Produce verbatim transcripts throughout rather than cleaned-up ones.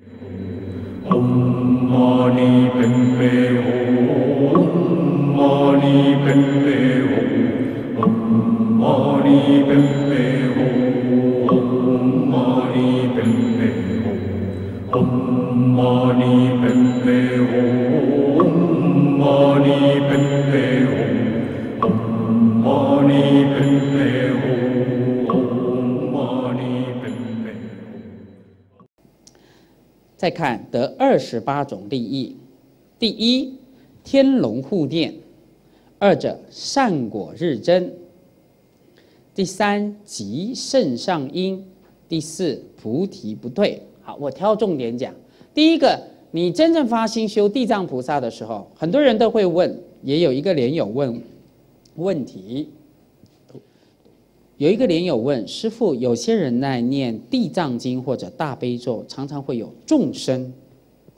唵嘛呢叭咪吽，唵嘛呢叭咪吽，唵嘛呢叭咪吽，唵嘛呢叭咪吽，唵嘛呢叭咪吽，唵嘛呢叭咪吽，唵嘛呢叭咪吽，唵嘛呢叭咪吽。 再看得二十八种利益，第一，天龙护念；二者善果日增；第三，极甚上因；第四，菩提不退。好，我挑重点讲。第一个，你真正发心修地藏菩萨的时候，很多人都会问，也有一个莲友问问题，有一个莲友问师父，有些人在念地藏经或者大悲咒，常常会有众生，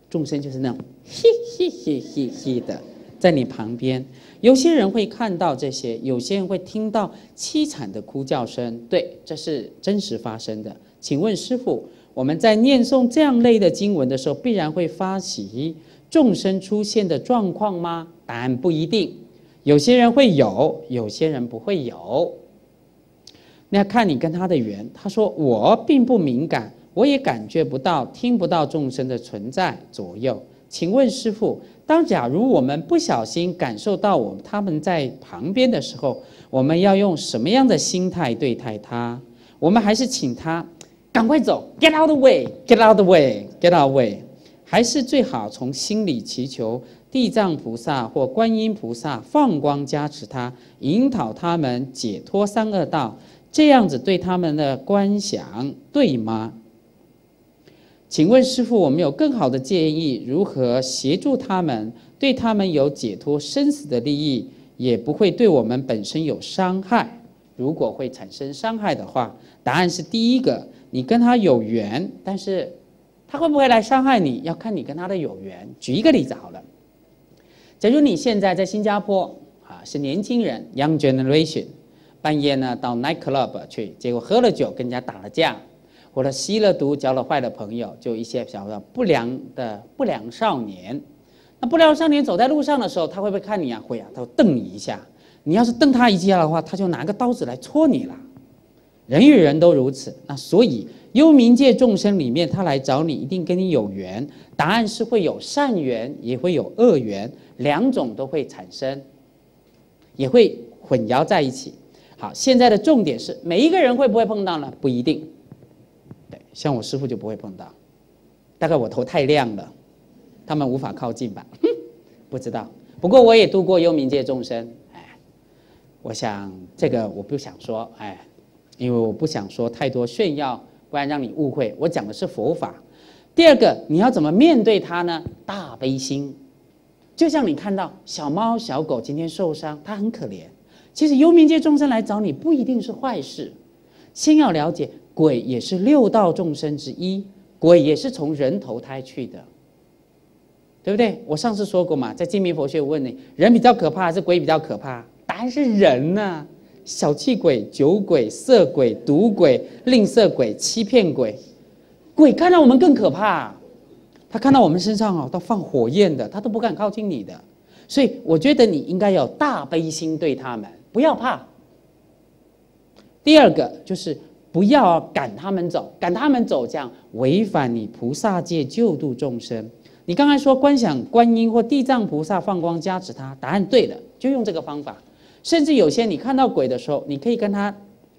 众生就是那种嘿嘿嘿嘿嘿的在你旁边。有些人会看到这些，有些人会听到凄惨的哭叫声。对，这是真实发生的。请问师父，我们在念诵这样类的经文的时候，必然会发起众生出现的状况吗？答案不一定，有些人会有，有些人不会有。 那看你跟他的缘，他说我并不敏感，我也感觉不到、听不到众生的存在左右。请问师父，当假如我们不小心感受到我们他们在旁边的时候，我们要用什么样的心态对待他？我们还是请他赶快走 ，Get out of the way, Get out of the way, Get out of the way， 还是最好从心里祈求。 地藏菩萨或观音菩萨放光加持他，引导他们解脱三恶道，这样子对他们的观想对吗？请问师父，我们有更好的建议，如何协助他们，对他们有解脱生死的利益，也不会对我们本身有伤害？如果会产生伤害的话，答案是第一个，你跟他有缘，但是他会不会来伤害你，要看你跟他的有缘。举一个例子好了。 假如你现在在新加坡啊，是年轻人 （young generation）， 半夜呢到 night club 去，结果喝了酒跟人家打了架，或者吸了毒、交了坏的朋友，就一些比较不良的不良少年。那不良少年走在路上的时候，他会不会看你啊？会啊，他会瞪你一下。你要是瞪他一下的话，他就拿个刀子来戳你了。人与人都如此。那所以幽冥界众生里面，他来找你一定跟你有缘。答案是会有善缘，也会有恶缘。 两种都会产生，也会混淆在一起。好，现在的重点是，每一个人会不会碰到呢？不一定。对，像我师父就不会碰到，大概我头太亮了，他们无法靠近吧？哼，不知道。不过我也度过幽冥界众生，哎，我想这个我不想说，哎，因为我不想说太多炫耀，不然让你误会。我讲的是佛法。第二个，你要怎么面对它呢？大悲心。 就像你看到小猫、小狗今天受伤，它很可怜。其实幽冥界众生来找你不一定是坏事。先要了解，鬼也是六道众生之一，鬼也是从人投胎去的，对不对？我上次说过嘛，在精明佛学问你，人比较可怕还是鬼比较可怕？答案是人呐、啊，小气鬼、酒鬼、色鬼、赌鬼、吝啬鬼、欺骗鬼，鬼看到我们更可怕。 他看到我们身上啊，到放火焰的，他都不敢靠近你的。所以我觉得你应该有大悲心对他们，不要怕。第二个就是不要赶他们走，赶他们走这样违反你菩萨界救度众生。你刚才说观想观音或地藏菩萨放光加持他，答案对了，就用这个方法。甚至有些你看到鬼的时候，你可以跟他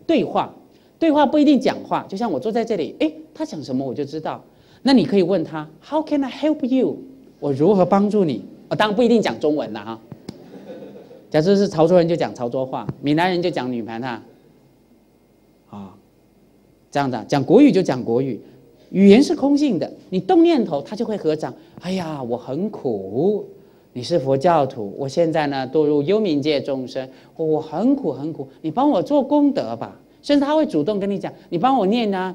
对话，对话不一定讲话，就像我坐在这里，哎，他讲什么我就知道。 那你可以问他 ，How can I help you？ 我如何帮助你？我、哦、当然不一定讲中文了哈。假设是潮州人就讲潮州话，闽南人就讲闽南话，啊，这样的讲国语就讲国语，语言是空性的，你动念头它就会合掌。哎呀，我很苦，你是佛教徒，我现在呢堕入幽冥界众生，我很苦很苦，你帮我做功德吧。甚至他会主动跟你讲，你帮我念啊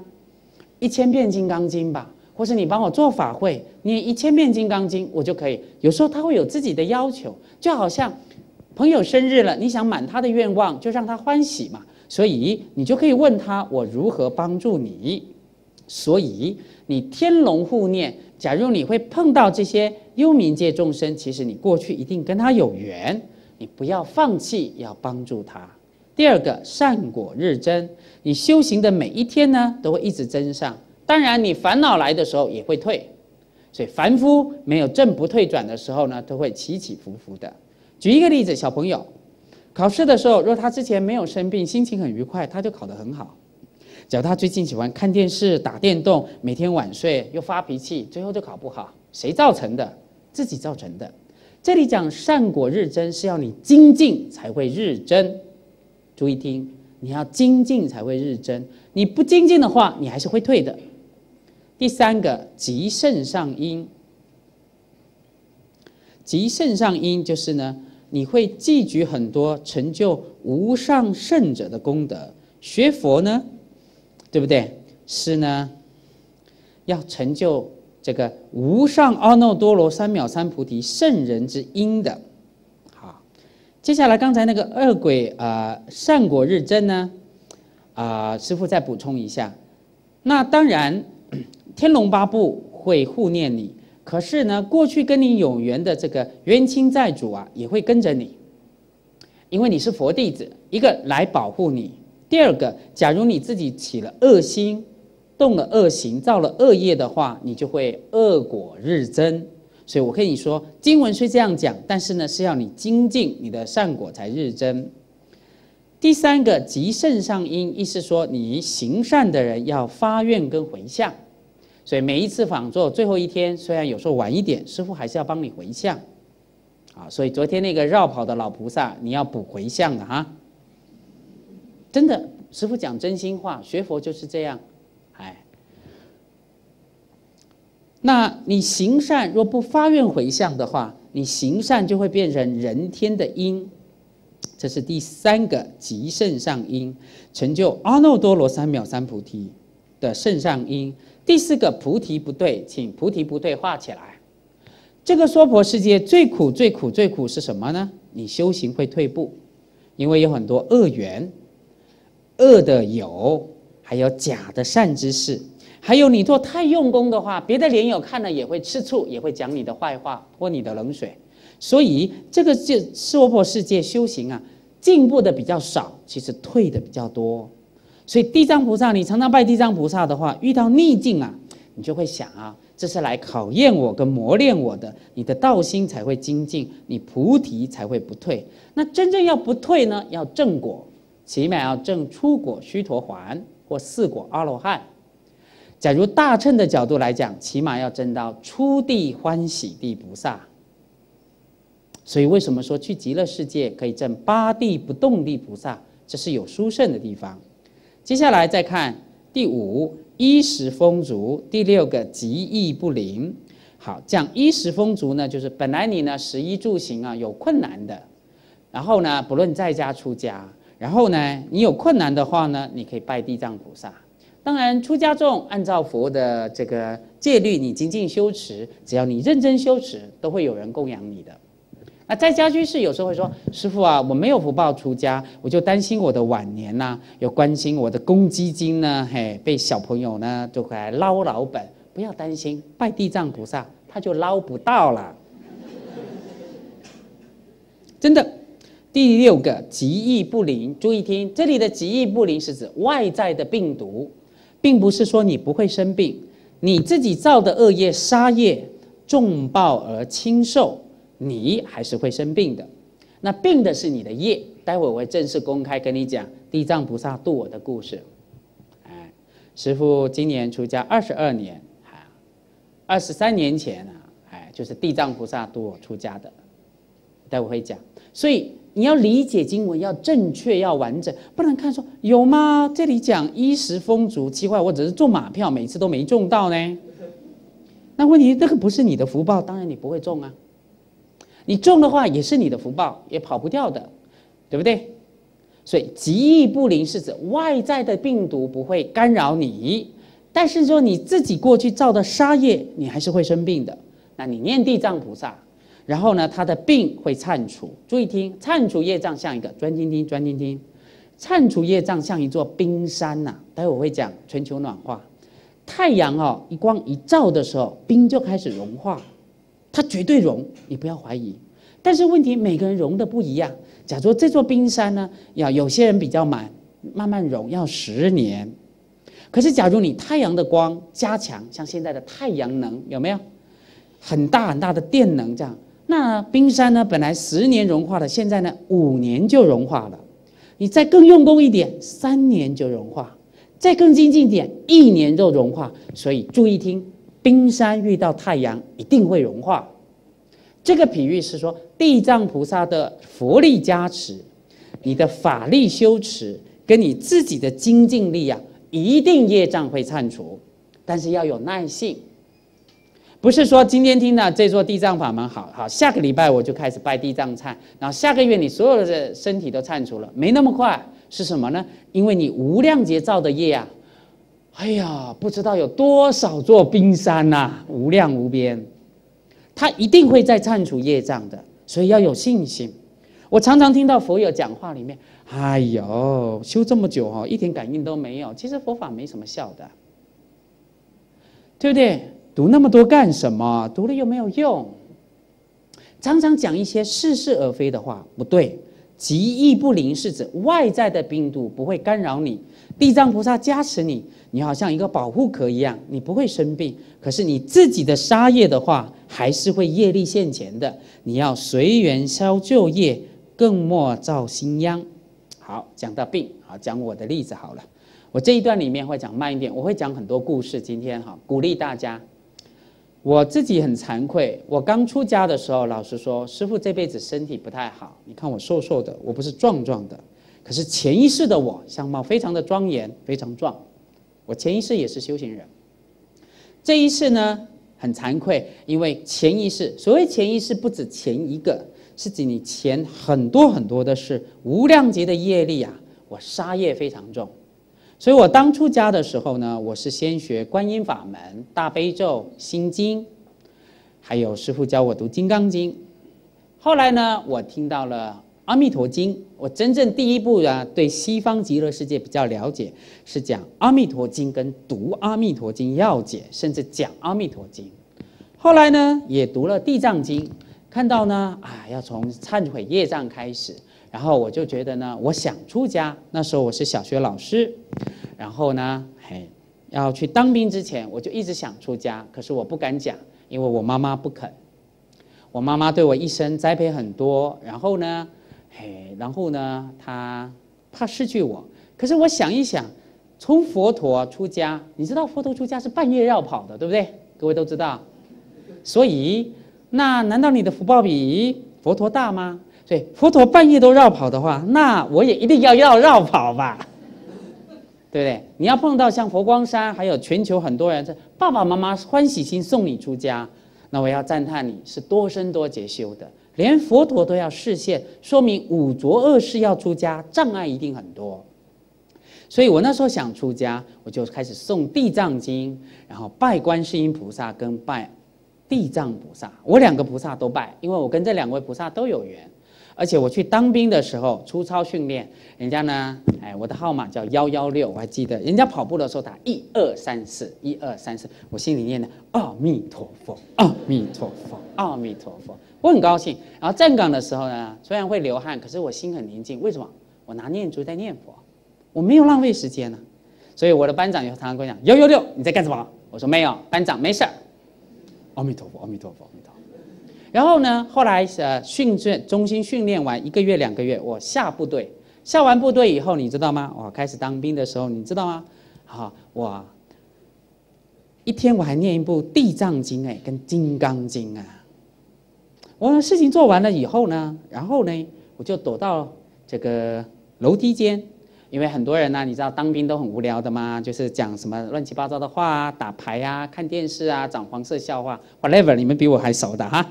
一千遍金刚经吧。 或是你帮我做法会，你一千遍金刚经我就可以。有时候他会有自己的要求，就好像朋友生日了，你想满他的愿望，就让他欢喜嘛。所以你就可以问他，我如何帮助你？所以你天龙护念，假如你会碰到这些幽冥界众生，其实你过去一定跟他有缘，你不要放弃，要帮助他。第二个，善果日增，你修行的每一天呢，都会一直增上。当然，你烦恼来的时候也会退，所以凡夫没有正不退转的时候呢，都会起起伏伏的。举一个例子，小朋友考试的时候，若他之前没有生病，心情很愉快，他就考得很好。 只要他最近喜欢看电视、打电动，每天晚睡又发脾气，最后就考不好，谁造成的？自己造成的。这里讲善果日增，是要你精进才会日增。注意听，你要精进才会日增，你不精进的话，你还是会退的。第三个，极甚上因。极甚上因就是呢，你会积聚很多成就无上圣者的功德。学佛呢？ 对不对？是呢，要成就这个无上阿耨多罗三藐三菩提圣人之因的。好，接下来刚才那个恶鬼啊、呃，善果日增呢，啊、呃，师父再补充一下。那当然，天龙八部会护念你，可是呢，过去跟你有缘的这个冤亲债主啊，也会跟着你，因为你是佛弟子，一个来保护你。 第二个，假如你自己起了恶心，动了恶行，造了恶业的话，你就会恶果日增。所以我跟你说，经文虽这样讲，但是呢，是要你精进，你的善果才日增。第三个，极甚上因，意思说你行善的人要发愿跟回向。所以每一次访座最后一天，虽然有时候晚一点，师父还是要帮你回向。啊，所以昨天那个绕跑的老菩萨，你要补回向的哈。 真的，师父讲真心话，学佛就是这样，哎。那你行善若不发愿回向的话，你行善就会变成人天的因，这是第三个极甚上因，成就阿耨多罗三藐三菩提的甚上因。第四个菩提不对，请菩提不对画起来。这个娑婆世界最苦、最苦、最苦是什么呢？你修行会退步，因为有很多恶缘。 恶的有，还有假的善知识，还有你做太用功的话，别的莲友看了也会吃醋，也会讲你的坏话，泼你的冷水。所以这个这娑婆世界修行啊，进步的比较少，其实退的比较多。所以地藏菩萨，你常常拜地藏菩萨的话，遇到逆境啊，你就会想啊，这是来考验我跟磨练我的，你的道心才会精进，你菩提才会不退。那真正要不退呢，要正果。 起码要证出果须陀洹或四果阿罗汉。假如大乘的角度来讲，起码要证到出地欢喜地菩萨。所以为什么说去极乐世界可以证八地不动地菩萨？这是有殊胜的地方。接下来再看第五，衣食丰足；第六个，疾疫不临。好，讲衣食丰足呢，就是本来你呢食衣住行啊有困难的，然后呢不论在家出家。 然后呢，你有困难的话呢，你可以拜地藏菩萨。当然，出家众按照佛的这个戒律，你精进修持，只要你认真修持，都会有人供养你的。那在家居士有时候会说：“师父啊，我没有福报出家，我就担心我的晚年呐、啊，有关心我的公积金呢，嘿，被小朋友呢就来捞老本。”不要担心，拜地藏菩萨他就捞不到了，真的。 第六个，疾疫不临。注意听，这里的疾疫不临是指外在的病毒，并不是说你不会生病，你自己造的恶业、杀业重报而轻受，你还是会生病的。那病的是你的业，待会我会正式公开跟你讲地藏菩萨度我的故事。哎，师父今年出家二十二年，哎，二十三年前啊，哎，就是地藏菩萨度我出家的，待会我会讲。所以。 你要理解经文，要正确，要完整，不能看说有吗？这里讲衣食丰足，奇怪，我只是中马票，每次都没中到呢。那问题，这个不是你的福报，当然你不会中啊。你中的话，也是你的福报，也跑不掉的，对不对？所以疾疫不临是指外在的病毒不会干扰你，但是说你自己过去造的杀业，你还是会生病的。那你念地藏菩萨。 然后呢，他的病会铲除。注意听，铲除业障像一个，专听听，专听听。铲除业障像一座冰山呐、啊。待会我会讲全球暖化，太阳哦，一光一照的时候，冰就开始融化，它绝对融，你不要怀疑。但是问题，每个人融的不一样。假如这座冰山呢，要有些人比较慢，慢慢融要十年。可是假如你太阳的光加强，像现在的太阳能有没有？很大很大的电能这样，那冰山呢，本来十年融化的，现在呢五年就融化了。你再更用功一点，三年就融化；再更精进一点，一年就融化。所以注意听，冰山遇到太阳一定会融化。这个比喻是说，地藏菩萨的佛力加持，你的法力修持，跟你自己的精进力啊，一定业障会铲除，但是要有耐性。不是说今天听到这座地藏法门好好，下个礼拜我就开始拜地藏忏，然后下个月你所有的身体都忏除了，没那么快。是什么呢？因为你无量劫造的业啊，哎呀，不知道有多少座冰山呐、啊，无量无边，它一定会再忏除业障的，所以要有信心。我常常听到佛友讲话里面，哎呦，修这么久哦，一点感应都没有，其实佛法没什么效的，对不对？读那么多干什么？读了又没有用。常常讲一些似是而非的话，不对。极意不灵是指外在的病毒不会干扰你，地藏菩萨加持你，你好像一个保护壳一样，你不会生病。可是你自己的杀业的话，还是会业力现前的。你要随缘消旧业，更莫造新殃。好，讲到病，好，讲我的例子好了。我这一段里面会讲慢一点，我会讲很多故事。今天哈，鼓励大家。我自己很惭愧，我刚出家的时候，老实说，师父这辈子身体不太好。你看我瘦瘦的，我不是壮壮的，可是潜意识的我相貌非常的庄严，非常壮。我潜意识也是修行人。这一世呢，很惭愧，因为潜意识，所谓潜意识不止前一个，是指你前很多很多的事，无量劫的业力啊，我杀业非常重。所以我当出家的时候呢，我是先学观音法门、大悲咒、心经，还有师父教我读金刚经。后来呢，我听到了阿弥陀经，我真正第一步啊，对西方极乐世界比较了解，是讲阿弥陀经跟读阿弥陀经要解，甚至讲阿弥陀经。后来呢，也读了地藏经，看到呢，啊，要从忏悔业障开始。然后我就觉得呢，我想出家。那时候我是小学老师，然后呢，嘿，要去当兵之前，我就一直想出家，可是我不敢讲，因为我妈妈不肯。我妈妈对我一生栽培很多，然后呢，嘿，然后呢，她怕失去我。可是我想一想，从佛陀出家，你知道佛陀出家是半夜绕跑的，对不对？各位都知道。所以，那难道你的福报比佛陀大吗？所以佛陀半夜都绕跑的话，那我也一定要要绕跑吧，对不对？你要碰到像佛光山，还有全球很多人，爸爸妈妈欢喜心送你出家，那我要赞叹你是多生多劫修的，连佛陀都要示现，说明五浊恶世要出家，障碍一定很多。所以我那时候想出家，我就开始诵地藏经，然后拜观世音菩萨跟拜地藏菩萨，我两个菩萨都拜，因为我跟这两位菩萨都有缘。而且我去当兵的时候，出操训练，人家呢，哎，我的号码叫幺幺六，我还记得，人家跑步的时候打一二三四，一二三四，我心里念的阿弥陀佛，阿弥陀佛，阿弥陀佛，我很高兴。然后站岗的时候呢，虽然会流汗，可是我心很宁静。为什么？我拿念珠在念佛，我没有浪费时间呢、啊。所以我的班长有常常跟我讲幺幺六，你在干什么？我说没有，班长没事儿。阿弥陀佛，阿弥陀佛，阿弥陀佛。然后呢？后来呃，训练中心训练完一个月、两个月，我下部队。下完部队以后，你知道吗？我开始当兵的时候，你知道吗？好，我一天我还念一部《地藏经》哎，跟《金刚经》啊。我事情做完了以后呢，然后呢，我就躲到这个楼梯间，因为很多人呢、啊，你知道当兵都很无聊的嘛，就是讲什么乱七八糟的话啊，打牌啊，看电视啊，讲黄色笑话 ，whatever， 你们比我还熟的哈。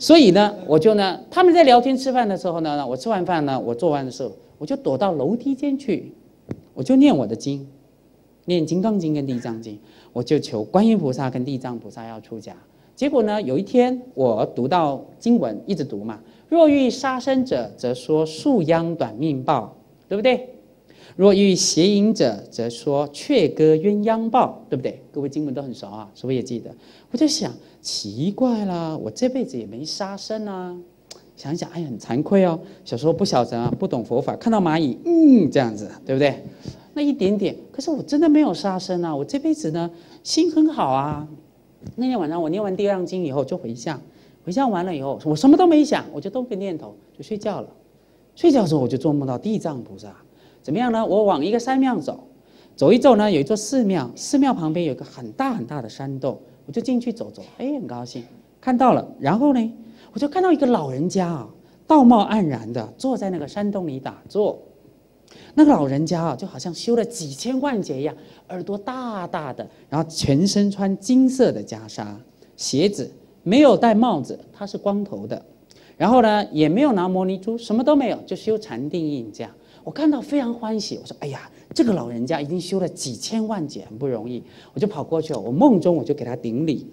所以呢，我就呢，他们在聊天吃饭的时候呢，我吃完饭呢，我做完的时候，我就躲到楼梯间去，我就念我的经，念金刚经跟地藏经，我就求观音菩萨跟地藏菩萨要出家。结果呢，有一天我读到经文，一直读嘛，若遇杀生者，则说数殃短命报，对不对？若遇邪淫者，则说却歌鸳鸯报，对不对？各位经文都很熟啊，是不是也记得？我就想，奇怪啦，我这辈子也没杀生啊。想一想，哎呀，很惭愧哦，小时候不小人啊，不懂佛法，看到蚂蚁，嗯，这样子，对不对？那一点点，可是我真的没有杀生啊，我这辈子呢，心很好啊。那天晚上我念完《地藏经》以后就回向，回向完了以后，我什么都没想，我就动个念头就睡觉了。睡觉的时候我就做梦到地藏菩萨，怎么样呢？我往一个山庙走，走一走呢，有一座寺庙，寺庙旁边有一个很大很大的山洞，我就进去走走，哎，很高兴，看到了。然后呢，我就看到一个老人家啊，道貌岸然的坐在那个山洞里打坐。那个老人家啊，就好像修了几千万劫一样，耳朵大大的，然后全身穿金色的袈裟，鞋子没有戴帽子，他是光头的，然后呢也没有拿摩尼珠，什么都没有，就修禅定印这样。我看到非常欢喜，我说：“哎呀，这个老人家已经修了几千万劫，很不容易。”我就跑过去，我梦中我就给他顶礼，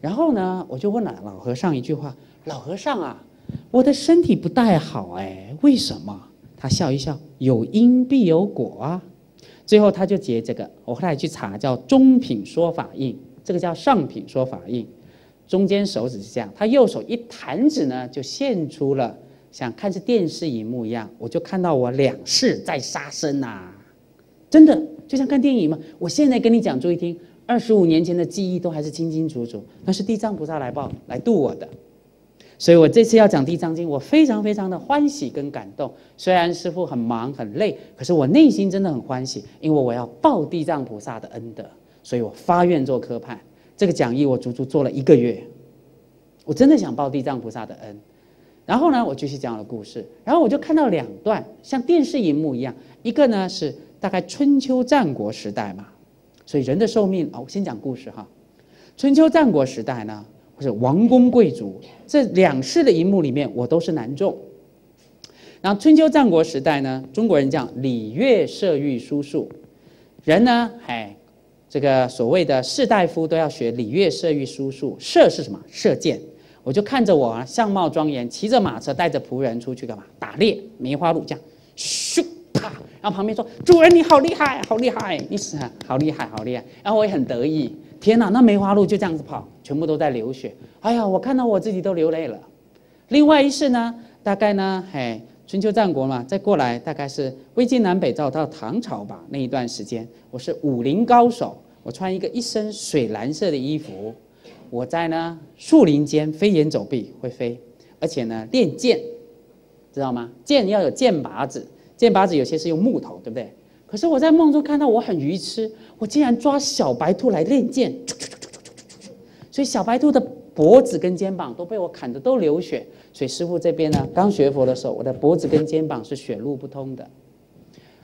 然后呢我就问了老和尚一句话：“老和尚啊，我的身体不太好哎，为什么？”他笑一笑，有因必有果啊。最后他就结这个，我后来去查叫中品说法印，这个叫上品说法印。中间手指是这样，他右手一弹指呢，就现出了像看是电视荧幕一样，我就看到我两世在杀生啊，真的就像看电影嘛。我现在跟你讲，注意听，二十五年前的记忆都还是清清楚楚，那是地藏菩萨来报来度我的。所以我这次要讲《地藏经》，我非常非常的欢喜跟感动。虽然师父很忙很累，可是我内心真的很欢喜，因为我要报地藏菩萨的恩德，所以我发愿做科判。这个讲义我足足做了一个月，我真的想报地藏菩萨的恩。然后呢，我继续讲我的故事，然后我就看到两段像电视荧幕一样，一个呢是大概春秋战国时代嘛，所以人的寿命啊、哦，我先讲故事哈。春秋战国时代呢，或者王公贵族，这两世的荧幕里面我都是男众。然后春秋战国时代呢，中国人讲礼乐射御书数，人呢，哎，这个所谓的士大夫都要学礼乐射御书数。射是什么？射箭。我就看着我、啊、相貌庄严，骑着马车，带着仆人出去干嘛？打猎，梅花鹿这样，咻啪，然后旁边说：“主人你好厉害，好厉害，你是好厉害，好厉害。”然后我也很得意。天哪，那梅花鹿就这样子跑，全部都在流血。哎呀，我看到我自己都流泪了。另外一世呢，大概呢，嘿，春秋战国嘛，再过来大概是魏晋南北朝到唐朝吧，那一段时间，我是武林高手。我穿一个一身水蓝色的衣服，我在呢树林间飞檐走壁，会飞，而且呢练剑，知道吗？剑要有剑拔子，剑拔子有些是用木头，对不对？可是我在梦中看到我很愚痴，我竟然抓小白兔来练剑，所以小白兔的脖子跟肩膀都被我砍得都流血。所以师父这边呢，刚学佛的时候，我的脖子跟肩膀是血路不通的。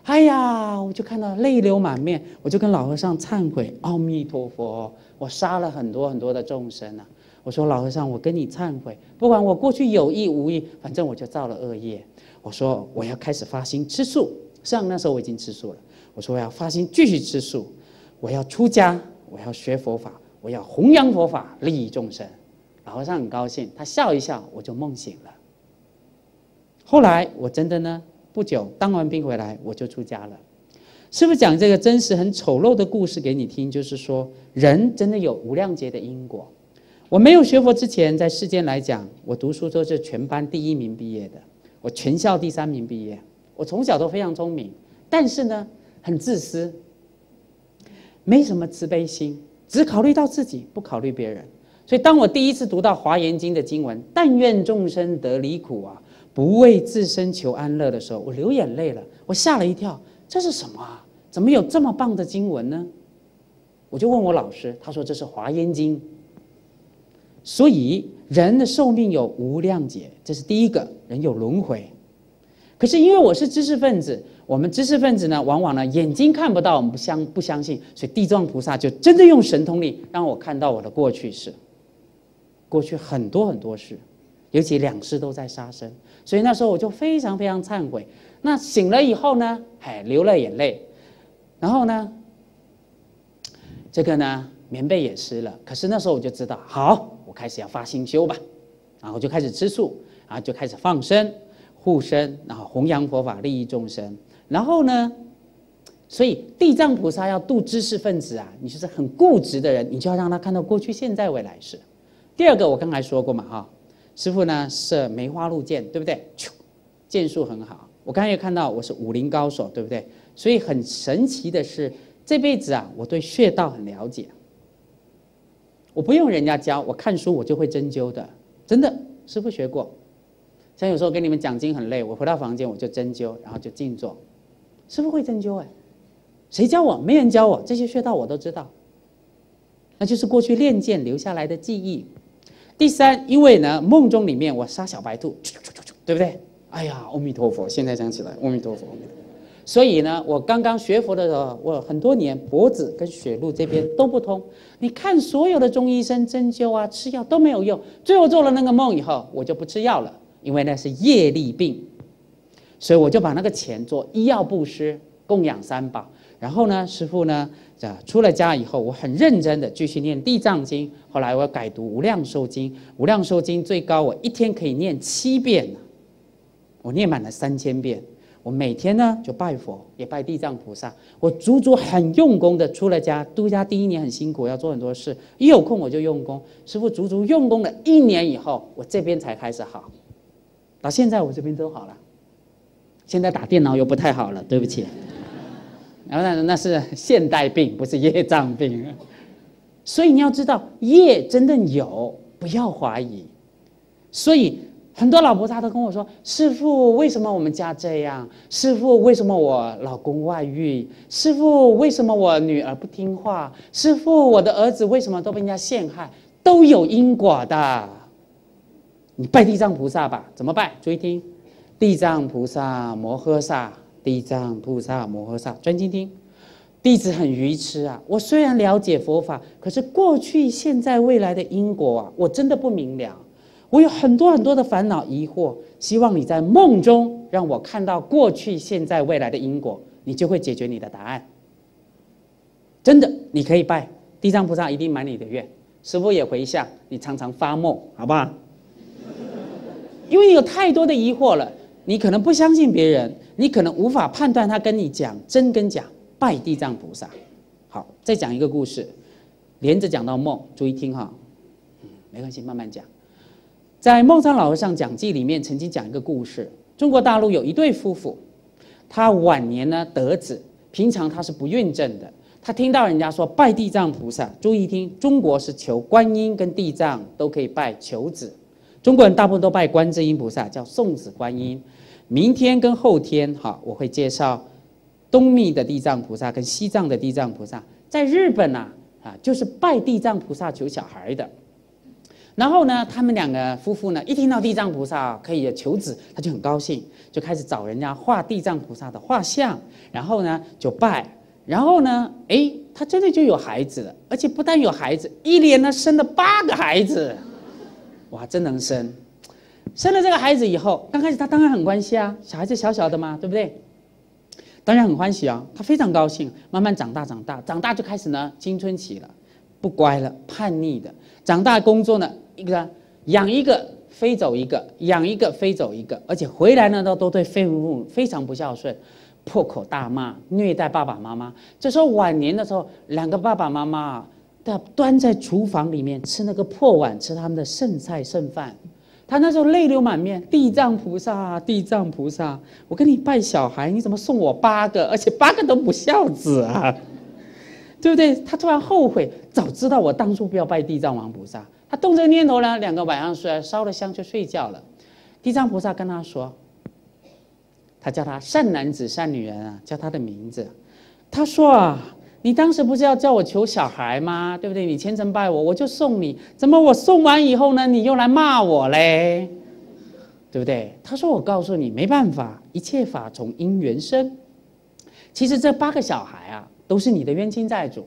哎呀，我就看到泪流满面，我就跟老和尚忏悔：“阿弥陀佛，我杀了很多很多的众生啊！”我说：“老和尚，我跟你忏悔，不管我过去有意无意，反正我就造了恶业。我说我要开始发心吃素。”上那时候我已经吃素了，我说我要发心继续吃素，我要出家，我要学佛法，我要弘扬佛法，利益众生。老和尚很高兴，他笑一笑，我就梦醒了。后来我真的呢，不久当完兵回来，我就出家了。师父讲这个真实很丑陋的故事给你听，就是说人真的有无量劫的因果。我没有学佛之前，在世间来讲，我读书都是全班第一名毕业的，我全校第三名毕业。我从小都非常聪明，但是呢，很自私，没什么慈悲心，只考虑到自己，不考虑别人。所以，当我第一次读到《华严经》的经文“但愿众生得离苦啊，不为自身求安乐”的时候，我流眼泪了，我吓了一跳，这是什么啊？怎么有这么棒的经文呢？我就问我老师，他说这是《华严经》。所以，人的寿命有无量劫，这是第一个，人有轮回。可是因为我是知识分子，我们知识分子呢，往往呢眼睛看不到，我们不相不相信，所以地藏菩萨就真的用神通力让我看到我的过去世，过去很多很多事，尤其两世都在杀生，所以那时候我就非常非常忏悔。那醒了以后呢，哎，流了眼泪，然后呢，这个呢棉被也湿了。可是那时候我就知道，好，我开始要发心修吧，然后就开始吃素，然后就开始放生。护生，然后弘扬佛法，利益众生。然后呢，所以地藏菩萨要度知识分子啊，你就是很固执的人，你就要让他看到过去、现在、未来世。第二个，我刚才说过嘛，哈，师父呢是梅花鹿剑，对不对？剑术很好。我刚才也看到我是武林高手，对不对？所以很神奇的是，这辈子啊，我对穴道很了解。 我不用人家教，我看书我就会针灸的，真的，师父学过。像有时候跟你们讲经很累，我回到房间我就针灸，然后就静坐。师父会针灸哎，谁教我？没人教我，这些穴道我都知道。那就是过去练剑留下来的记忆。第三，因为呢，梦中里面我杀小白兔，对不对？哎呀，阿弥陀佛！现在想起来，阿弥陀佛。阿弥陀佛。所以呢，我刚刚学佛的时候，我很多年脖子跟血路这边都不通。你看所有的中医生针灸啊、吃药都没有用。最后做了那个梦以后，我就不吃药了，因为那是业力病，所以我就把那个钱做医药布施，供养三宝。然后呢，师父呢，啊，出了家以后，我很认真的继续念地藏经。后来我改读无量寿经，无量寿经最高我一天可以念七遍，我念满了三千遍。 我每天呢就拜佛，也拜地藏菩萨。我足足很用功的出了家，出家第一年很辛苦，要做很多事。一有空我就用功，师父足足用功了一年以后，我这边才开始好。到现在我这边都好了，现在打电脑又不太好了，对不起。然后那那是现代病，不是业障病。所以你要知道，业真的有，不要怀疑。所以。 很多老菩萨都跟我说：“师父，为什么我们家这样？师父，为什么我老公外遇？师父，为什么我女儿不听话？师父，我的儿子为什么都被人家陷害？都有因果的。你拜地藏菩萨吧，怎么拜？注意听，地藏菩萨摩诃萨，地藏菩萨摩诃萨，专心听。弟子很愚痴啊！我虽然了解佛法，可是过去、现在、未来的因果啊，我真的不明了。” 我有很多很多的烦恼疑惑，希望你在梦中让我看到过去、现在、未来的因果，你就会解决你的答案。真的，你可以拜地藏菩萨，一定满你的愿。师父也回向，你常常发梦，好不好？因为有太多的疑惑了，你可能不相信别人，你可能无法判断他跟你讲真跟假。拜地藏菩萨。好，再讲一个故事，连着讲到梦，注意听哈、嗯，没关系，慢慢讲。 在孟山老和尚讲记里面曾经讲一个故事，中国大陆有一对夫妇，他晚年呢得子，平常他是不孕症的，他听到人家说拜地藏菩萨，注意听，中国是求观音跟地藏都可以拜求子，中国人大部分都拜观世音菩萨，叫送子观音。明天跟后天哈，我会介绍东密的地藏菩萨跟西藏的地藏菩萨，在日本呐啊，啊就是拜地藏菩萨求小孩的。 然后呢，他们两个夫妇呢，一听到地藏菩萨可以求子，他就很高兴，就开始找人家画地藏菩萨的画像，然后呢就拜，然后呢，哎，他真的就有孩子了，而且不但有孩子，一连呢生了八个孩子，哇，真能生！生了这个孩子以后，刚开始他当然很欢喜啊，小孩子小小的嘛，对不对？当然很欢喜啊，他非常高兴。慢慢长大，长大，长大就开始呢青春期了，不乖了，叛逆的，长大工作呢。 一个养一个飞走一个，养一个飞走一个，而且回来呢都都对父母非常不孝顺，破口大骂，虐待爸爸妈妈。这时候晚年的时候，两个爸爸妈妈的端在厨房里面吃那个破碗，吃他们的剩菜剩饭。他那时候泪流满面，地藏菩萨，地藏菩萨，我跟你拜小孩，你怎么送我八个，而且八个都不孝子啊，对不对？他突然后悔，早知道我当初不要拜地藏王菩萨。 他动这念头呢，两个晚上睡，烧了香就睡觉了。地藏菩萨跟他说，他叫他善男子、善女人啊，叫他的名字。他说啊，你当时不是要叫我求小孩吗？对不对？你虔诚拜我，我就送你。怎么我送完以后呢，你又来骂我嘞？对不对？他说我告诉你，没办法，一切法从因缘生。其实这八个小孩啊，都是你的冤亲债主，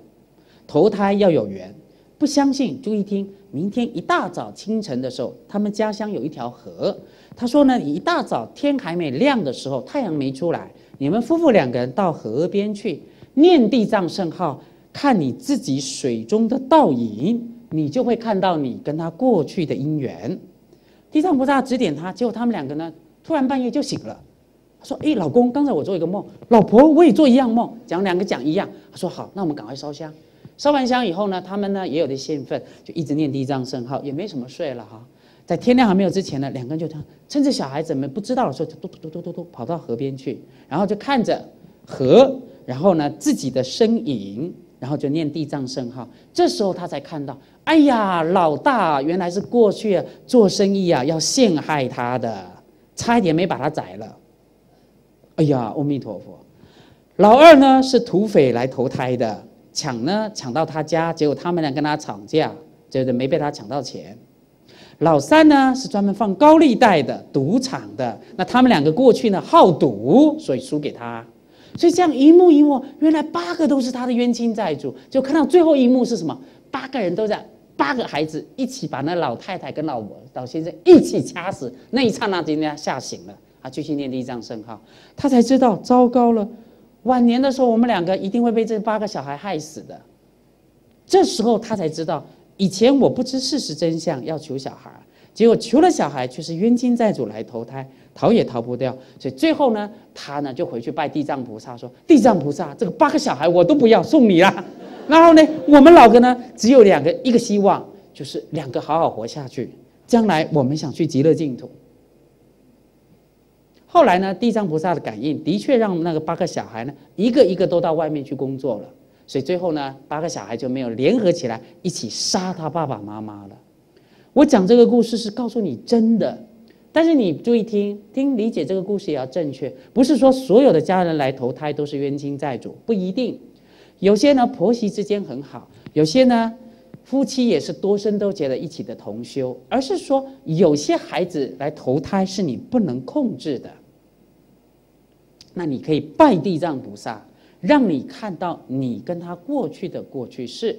投胎要有缘。 不相信，注意听。明天一大早清晨的时候，他们家乡有一条河。他说呢，一大早天还没亮的时候，太阳没出来，你们夫妇两个人到河边去念地藏圣号，看你自己水中的倒影，你就会看到你跟他过去的因缘。地藏菩萨指点他，结果他们两个呢，突然半夜就醒了，他说：“哎，老公，刚才我做一个梦，老婆我也做一样梦，讲两个讲一样。”他说：“好，那我们赶快烧香。”烧完香以后呢，他们呢也有的兴奋，就一直念第一章圣号，也没什么睡了哈。在天亮还没有之前呢，两个人就这样，趁着小孩子们不知道的时候，就嘟嘟嘟嘟嘟嘟跑到河边去，然后就看着河，然后呢自己的身影，然后就念地藏圣号。这时候他才看到，哎呀，老大原来是过去啊做生意啊要陷害他的，差一点没把他宰了。哎呀，阿弥陀佛！老二呢是土匪来投胎的，抢呢抢到他家，结果他们俩跟他吵架，结果没被他抢到钱。老三呢是专门放高利贷的，赌场的。那他们两个过去呢好赌，所以输给他。所以这样一幕一幕，原来八个都是他的冤亲债主。就看到最后一幕是什么？八个人都在，八个孩子一起把那老太太跟老老先生一起掐死。那一刹那之间，他吓醒了，他继续念地藏圣号，他才知道糟糕了。晚年的时候，我们两个一定会被这八个小孩害死的。这时候他才知道。以前我不知事实真相，要求小孩，结果求了小孩却是冤亲债主来投胎，逃也逃不掉。所以最后呢，他呢就回去拜地藏菩萨，说：“地藏菩萨，这个八个小孩我都不要，送你啦。”然后呢，我们老哥呢只有两个，一个希望就是两个好好活下去，将来我们想去极乐净土。后来呢，地藏菩萨的感应的确让那个八个小孩呢，一个一个都到外面去工作了。所以最后呢，八个小孩就没有联合起来一起杀他爸爸妈妈了。我讲这个故事是告诉你真的，但是你注意听，听理解这个故事也要正确，不是说所有的家人来投胎都是冤亲债主，不一定。有些呢婆媳之间很好，有些呢夫妻也是多生都结了一起的同修，而是说有些孩子来投胎是你不能控制的。那你可以拜地藏菩萨。让你看到你跟他过去的过去式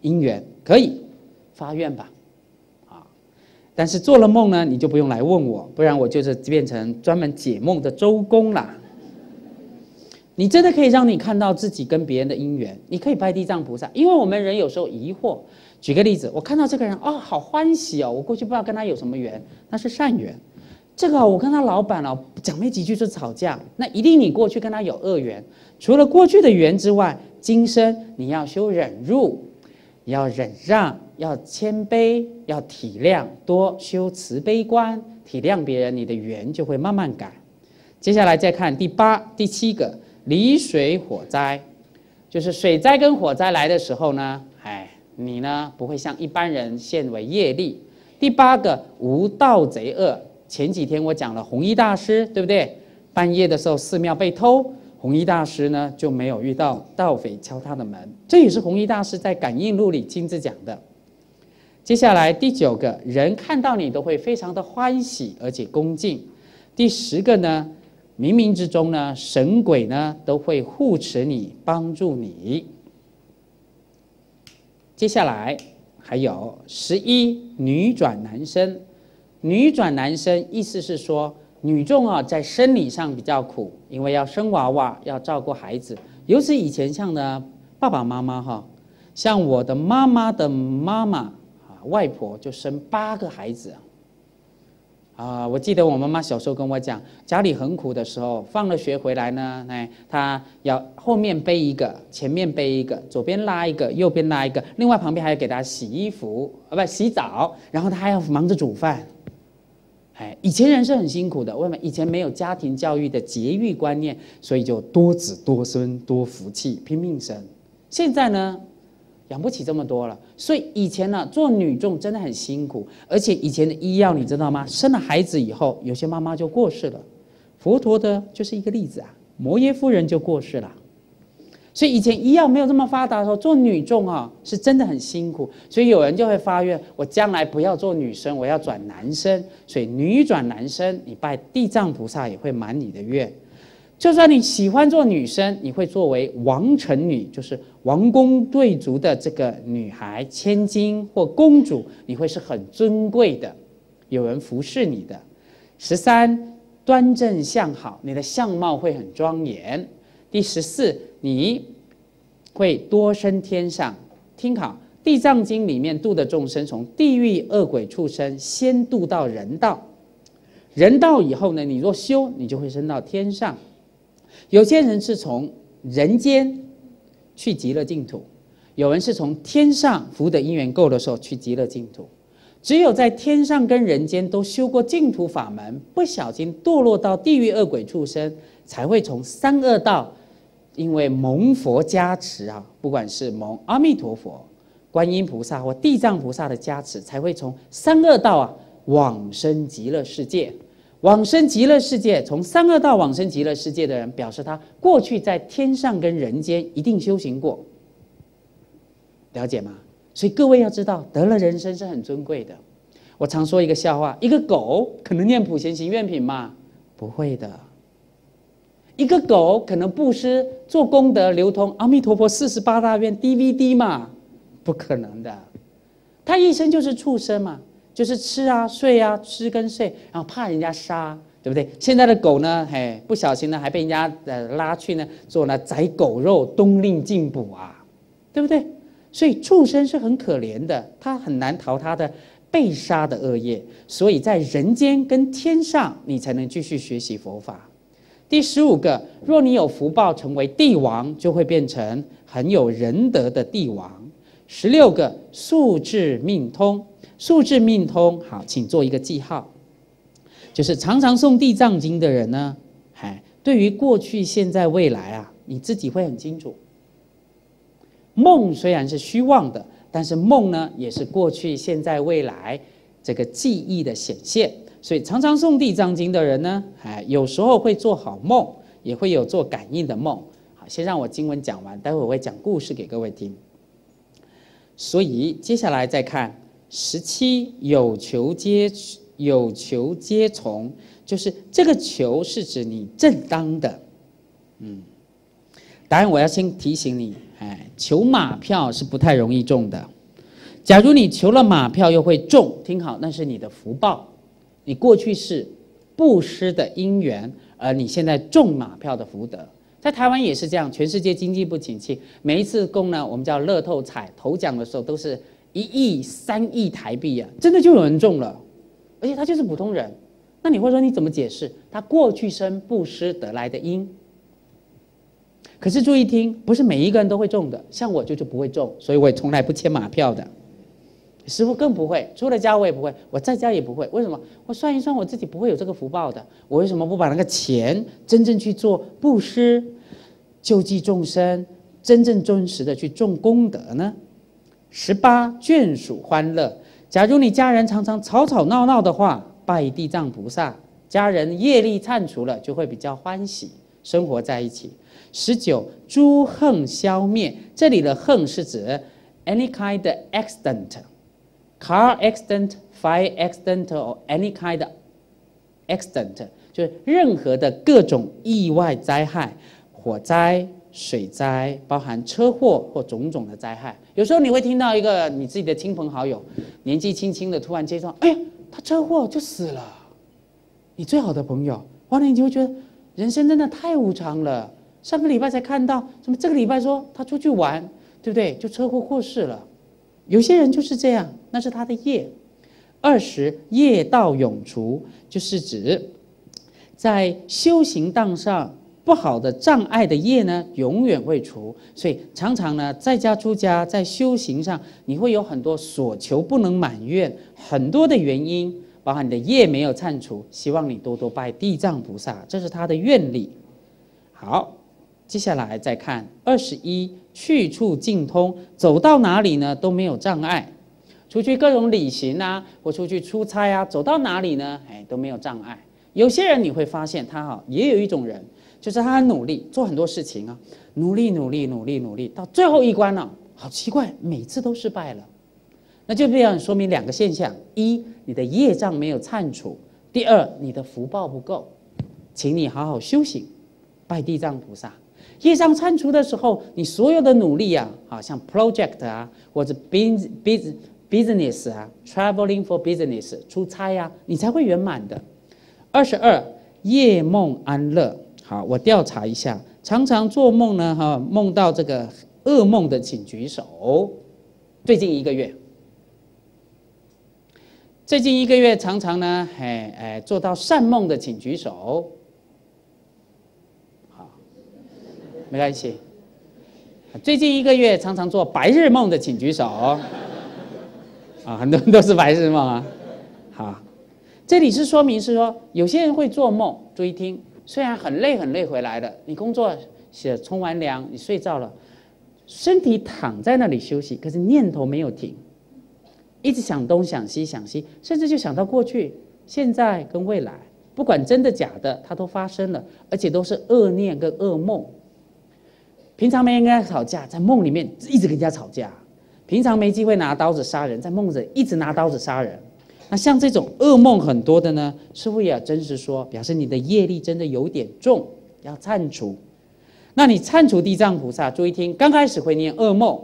因缘，可以发愿吧，啊！但是做了梦呢，你就不用来问我，不然我就是变成专门解梦的周公啦。你真的可以让你看到自己跟别人的因缘，你可以拜地藏菩萨，因为我们人有时候疑惑。举个例子，我看到这个人啊、哦，好欢喜哦，我过去不知道跟他有什么缘，那是善缘。这个我跟他老板哦讲没几句就吵架，那一定你过去跟他有恶缘。除了过去的缘之外，今生你要修忍辱，要忍让，要谦卑，要体谅，多修慈悲观，体谅别人，你的缘就会慢慢改。接下来再看第八、第七个离水火灾，就是水灾跟火灾来的时候呢，哎，你呢不会像一般人陷为业力。第八个无盗贼恶。前几天我讲了弘一大师，对不对？半夜的时候寺庙被偷，弘一大师呢就没有遇到盗匪敲他的门，这也是弘一大师在《感应录》里亲自讲的。接下来第九个人看到你都会非常的欢喜而且恭敬。第十个呢，冥冥之中呢神鬼呢都会护持你帮助你。接下来还有十一女转男生。女转男生意思是说女众啊在生理上比较苦，因为要生娃娃，要照顾孩子，尤其以前像呢爸爸妈妈哈，像我的妈妈的妈妈啊外婆就生八个孩子啊。我记得我妈妈小时候跟我讲，家里很苦的时候，放了学回来呢，哎，她要后面背一个，前面背一个，左边拉一个，右边拉一个，另外旁边还要给她洗衣服啊，不洗澡，然后她还要忙着煮饭。哎，以前人是很辛苦的，为什么？以前没有家庭教育的节育观念，所以就多子多孙多福气，拼命生。现在呢，养不起这么多了，所以以前呢、啊，做女众真的很辛苦，而且以前的医药你知道吗？生了孩子以后，有些妈妈就过世了，佛陀的就是一个例子啊，摩耶夫人就过世了。所以以前医药没有这么发达的时候，做女众啊是真的很辛苦，所以有人就会发愿，我将来不要做女生，我要转男生。所以女转男生，你拜地藏菩萨也会满你的愿。就算你喜欢做女生，你会作为王臣女，就是王公贵族的这个女孩，千金或公主，你会是很尊贵的，有人服侍你的。十三，端正相好，你的相貌会很庄严。第十四，你会多生天上。听好，《地藏经》里面度的众生，从地狱恶鬼畜生先度到人道，人道以后呢，你若修，你就会升到天上。有些人是从人间去极乐净土，有人是从天上福德因缘够的时候去极乐净土。只有在天上跟人间都修过净土法门，不小心堕落到地狱恶鬼畜生，才会从三恶道，因为蒙佛加持啊，不管是蒙阿弥陀佛、观音菩萨或地藏菩萨的加持，才会从三恶道啊。 往生极乐世界，往生极乐世界，从三恶道往生极乐世界的人，表示他过去在天上跟人间一定修行过，了解吗？所以各位要知道，得了人身是很尊贵的。我常说一个笑话：一个狗可能念普贤行愿品吗？不会的。一个狗可能布施做功德，流通阿弥陀佛四十八大愿 D V D 嘛？不可能的。他一生就是畜生嘛。 就是吃啊、睡啊、吃跟睡，然后怕人家杀，对不对？现在的狗呢，嘿，不小心呢还被人家呃拉去呢做呢宰狗肉，冬令进补啊，对不对？所以畜生是很可怜的，他很难逃他的被杀的恶业，所以在人间跟天上，你才能继续学习佛法。第十五个，若你有福报成为帝王，就会变成很有仁德的帝王。十六个，素质命通。 数字命通，好，请做一个记号。就是常常诵地藏经的人呢，哎，对于过去、现在、未来啊，你自己会很清楚。梦虽然是虚妄的，但是梦呢，也是过去、现在、未来这个记忆的显现。所以常常诵地藏经的人呢，哎，有时候会做好梦，也会有做感应的梦。好，先让我经文讲完，待会我会讲故事给各位听。所以接下来再看。 十七有求皆有求皆从，就是这个求是指你正当的，嗯。当然我要先提醒你，哎，求马票是不太容易中的。假如你求了马票又会中，听好，那是你的福报，你过去是布施的因缘，而你现在中马票的福德。 在台湾也是这样，全世界经济不景气，每一次公呢，我们叫乐透彩头奖的时候都是。 一亿、三亿台币啊，真的就有人中了，而且他就是普通人。那你会说你怎么解释？他过去生布施得来的因。可是注意听，不是每一个人都会中的，像我就就不会中，所以我也从来不签马票的。师父更不会，出了家我也不会，我在家也不会。为什么？我算一算我自己不会有这个福报的，我为什么不把那个钱真正去做布施、救济众生，真正真实的去种功德呢？ 十八眷属欢乐。假如你家人常常吵吵闹闹的话，拜地藏菩萨，家人业力铲除了，就会比较欢喜，生活在一起。十九诸恨消灭。这里的恨是指 any kind of accident, car accident, fire accident, or any kind of accident， 就是任何的各种意外灾害，火灾。 水灾包含车祸或种种的灾害，有时候你会听到一个你自己的亲朋好友，年纪轻轻的突然接触，哎呀，他车祸就死了。你最好的朋友，完了你就会觉得人生真的太无常了。上个礼拜才看到，怎么这个礼拜说他出去玩，对不对？就车祸过世了。有些人就是这样，那是他的业。二十业道永除，就是指在修行道上。 不好的障碍的业呢，永远会除，所以常常呢，在家出家，在修行上，你会有很多所求不能满愿，很多的原因，包含你的业没有铲除，希望你多多拜地藏菩萨，这是他的愿力。好，接下来再看二十一，去处尽通，走到哪里呢都没有障碍，出去各种旅行啊，或出去出差啊，走到哪里呢，哎都没有障碍。有些人你会发现他哈，也有一种人。 就是他很努力，做很多事情啊，努力努力努力努力，到最后一关了、啊，好奇怪，每次都失败了。那就这样说明两个现象：一，你的业障没有铲除；第二，你的福报不够。请你好好修行，拜地藏菩萨。业障铲除的时候，你所有的努力啊，好像 project 啊，或者 business business 啊 ，traveling for business 出差啊，你才会圆满的。二十二，夜梦安乐。 好，我调查一下，常常做梦呢，哈，梦到这个噩梦的，请举手。最近一个月，最近一个月常常呢，哎哎，做到善梦的请举手。好，没关系。最近一个月常常做白日梦的请举手。啊，很多人都是白日梦啊。好，这里是说明是说，有些人会做梦，注意听。虽然很累很累回来了，你工作是冲完凉，你睡着了。 身体躺在那里休息，可是念头没有停，一直想东想西想西，甚至就想到过去、现在跟未来，不管真的假的，它都发生了，而且都是恶念跟恶梦。平常没人跟他吵架，在梦里面一直跟人家吵架；平常没机会拿刀子杀人，在梦里一直拿刀子杀人。那像这种恶梦很多的呢，师父也真实说，表示你的业力真的有点重，要铲除。 那你忏除地藏菩萨，注意听，刚开始会念噩梦，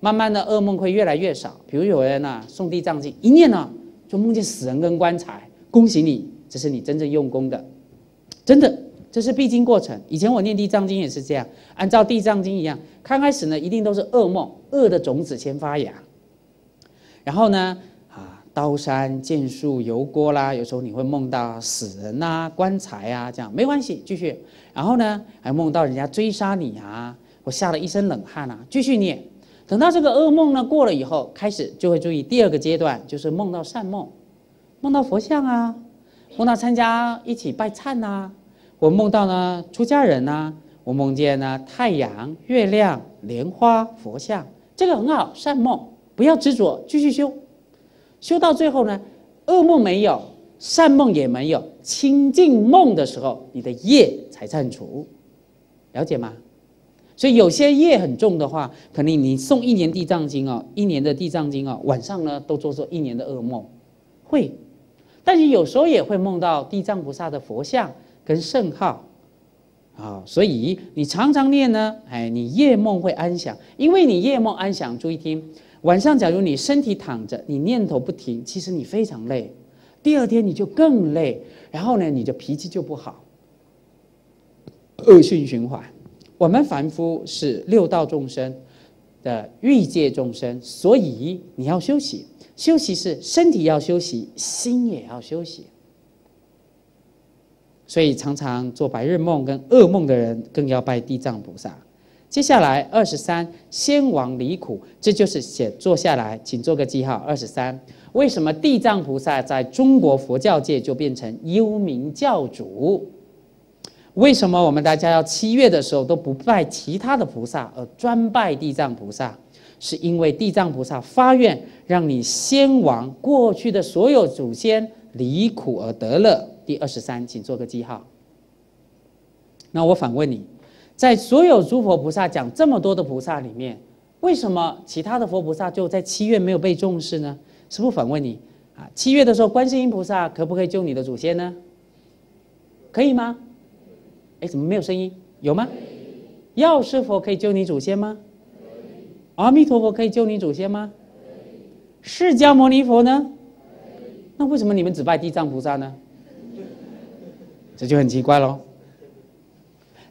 慢慢的噩梦会越来越少。比如有人啊诵地藏经，一念呢、啊、就梦见死人跟棺材，恭喜你，这是你真正用功的，真的，这是必经过程。以前我念地藏经也是这样，按照地藏经一样，刚开始呢一定都是噩梦，恶的种子先发芽，然后呢啊刀山剑树油锅啦，有时候你会梦到死人啊、棺材啊这样，没关系，继续。 然后呢，还梦到人家追杀你啊，我吓了一身冷汗啊！继续念，等到这个噩梦呢过了以后，开始就会注意第二个阶段，就是梦到善梦，梦到佛像啊，梦到参加一起拜忏啊，我梦到呢出家人啊，我梦见呢太阳、月亮、莲花、佛像，这个很好，善梦不要执着，继续修，修到最后呢，噩梦没有。 善梦也没有，清净梦的时候，你的业才铲除，了解吗？所以有些业很重的话，可能你诵一年地藏经哦，一年的地藏经哦，晚上呢都做做一年的噩梦，会，但是有时候也会梦到地藏菩萨的佛像跟圣号，啊、哦，所以你常常念呢，哎，你夜梦会安详，因为你夜梦安详，注意听，晚上假如你身体躺着，你念头不停，其实你非常累。 第二天你就更累，然后呢，你的脾气就不好，恶性循环。我们凡夫是六道众生的欲界众生，所以你要休息。休息是身体要休息，心也要休息。所以常常做白日梦跟噩梦的人，更要拜地藏菩萨。接下来二十三，先王离苦，这就是写坐下来，请做个记号。二十三。 为什么地藏菩萨在中国佛教界就变成幽冥教主？为什么我们大家要七月的时候都不拜其他的菩萨，而专拜地藏菩萨？是因为地藏菩萨发愿让你先王过去的所有祖先离苦而得乐。第二十三，请做个记号。那我反问你，在所有诸佛菩萨讲这么多的菩萨里面，为什么其他的佛菩萨就在七月没有被重视呢？ 师父反问你啊，七月的时候，观世音菩萨可不可以救你的祖先呢？可以吗？哎，怎么没有声音？有吗？药师佛可以救你祖先吗？阿弥陀佛可以救你祖先吗？释迦牟尼佛呢？那为什么你们只拜地藏菩萨呢？这就很奇怪咯。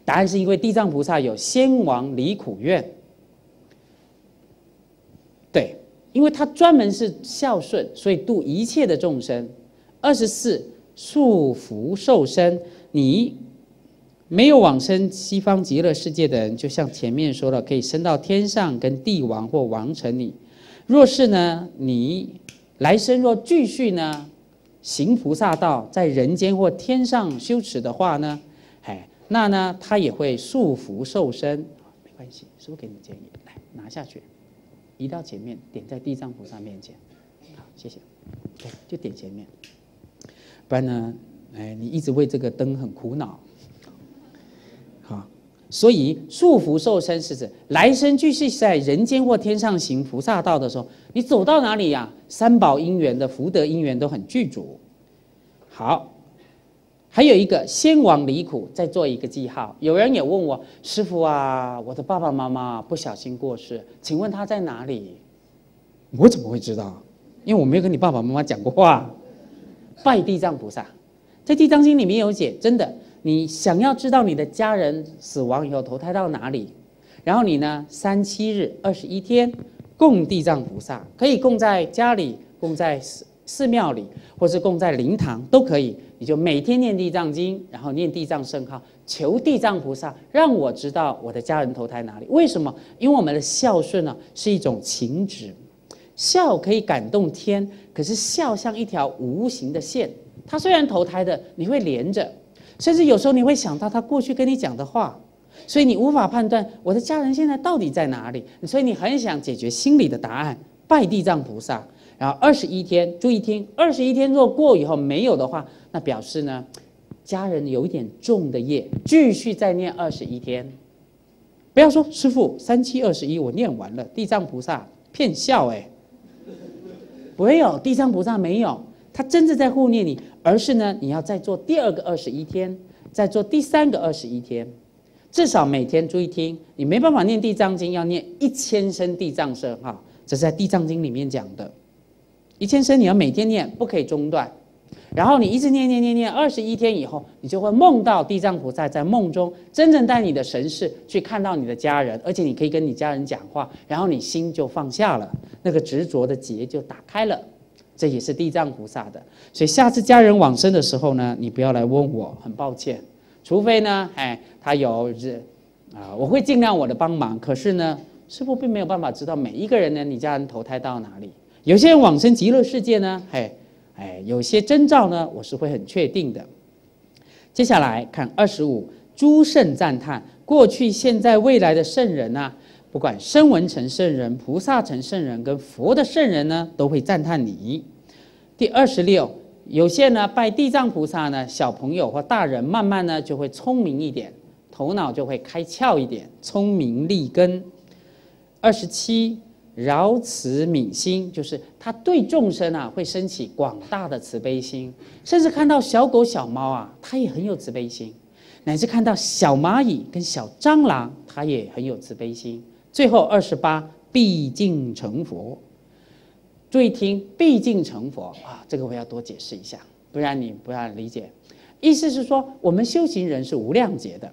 答案是因为地藏菩萨有先王离苦愿。对。 因为他专门是孝顺，所以度一切的众生。二十四，束缚受身，你没有往生西方极乐世界的人，就像前面说了，可以升到天上，跟帝王或王臣里。若是呢，你来生若继续呢行菩萨道，在人间或天上修持的话呢，哎，那呢他也会束缚受身。没关系，师父给你建议，来拿下去。 移到前面，点在地藏菩萨面前。好，谢谢。对，就点前面。不然呢，哎，你一直为这个灯很苦恼。好，所以束缚受身是指来生继续在人间或天上行菩萨道的时候，你走到哪里呀、啊？三宝因缘的福德因缘都很具足。好，还有一个先王离苦，再做一个记号。有人也问我，师父啊，我的爸爸妈妈不小心过世。 请问他在哪里？我怎么会知道？因为我没有跟你爸爸妈妈讲过话。拜地藏菩萨，在《地藏经》里面有写，真的，你想要知道你的家人死亡以后投胎到哪里，然后你呢，三七日二十一天供地藏菩萨，可以供在家里，供在寺庙里，或是供在灵堂都可以。你就每天念地藏经，然后念地藏圣号，求地藏菩萨让我知道我的家人投胎哪里。为什么？因为我们的孝顺呢、啊、是一种情执，孝可以感动天，可是孝像一条无形的线，它虽然投胎的，你会连着，甚至有时候你会想到他过去跟你讲的话。 所以你无法判断我的家人现在到底在哪里，所以你很想解决心里的答案，拜地藏菩萨。然后二十一天，注意听，二十一天若过以后没有的话，那表示呢，家人有一点重的业，继续再念二十一天。不要说师父三七二十一我念完了，地藏菩萨骗笑哎、欸，不会有地藏菩萨没有，他真的在护念你，而是呢你要再做第二个二十一天，再做第三个二十一天。 至少每天注意听，你没办法念地藏经，要念一千声地藏声哈，这是在地藏经里面讲的。一千声你要每天念，不可以中断。然后你一直念念念念，二十一天以后，你就会梦到地藏菩萨在梦中真正带你的神识去看到你的家人，而且你可以跟你家人讲话，然后你心就放下了，那个执着的结就打开了。这也是地藏菩萨的。所以下次家人往生的时候呢，你不要来问我，很抱歉。 除非呢，哎，他有这，啊、呃，我会尽量我的帮忙。可是呢，师父并没有办法知道每一个人呢，你家人投胎到哪里。有些人往生极乐世界呢，哎，哎，有些征兆呢，我是会很确定的。接下来看二十五，诸圣赞叹过去、现在、未来的圣人啊，不管声闻成圣人、菩萨成圣人跟佛的圣人呢，都会赞叹你。第二十六。 有些呢拜地藏菩萨呢，小朋友或大人慢慢呢就会聪明一点，头脑就会开窍一点，聪明立根。二十七，饶慈悯心，就是他对众生啊会升起广大的慈悲心，甚至看到小狗小猫啊，他也很有慈悲心，乃至看到小蚂蚁跟小蟑螂，他也很有慈悲心。最后二十八，毕竟成佛。 注意听，毕竟成佛啊，这个我要多解释一下，不然你不要理解。意思是说，我们修行人是无量劫的。